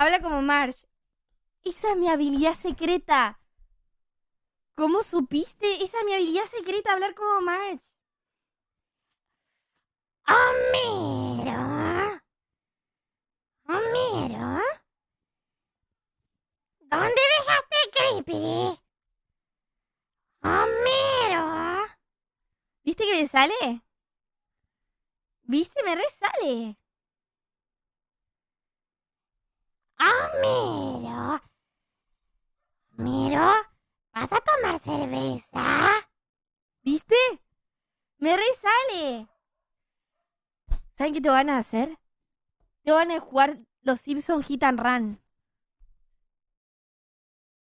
Habla como Marge. Esa es mi habilidad secreta. ¿Cómo supiste? Esa es mi habilidad secreta, hablar como Marge. Homero. Homero. ¿Dónde dejaste el creepy? Homero. ¿Viste que me sale? ¿Viste? Me resale. Homero. Homero. ¿Vas a tomar cerveza? ¿Viste? Me resale. ¿Saben qué te van a hacer? Te van a jugar los Simpsons Hit and Run.